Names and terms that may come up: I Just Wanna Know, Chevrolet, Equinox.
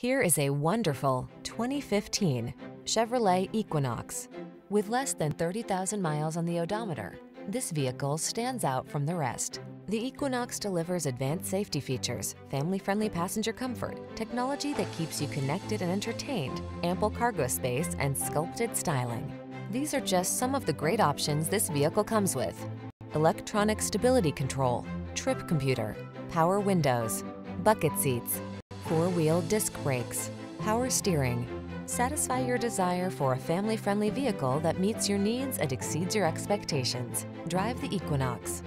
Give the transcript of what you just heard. Here is a wonderful 2015 Chevrolet Equinox. With less than 30,000 miles on the odometer, this vehicle stands out from the rest. The Equinox delivers advanced safety features, family-friendly passenger comfort, technology that keeps you connected and entertained, ample cargo space, and sculpted styling. These are just some of the great options this vehicle comes with: electronic stability control, trip computer, power windows, bucket seats, four-wheel disc brakes, power steering. Satisfy your desire for a family-friendly vehicle that meets your needs and exceeds your expectations. Drive the Equinox.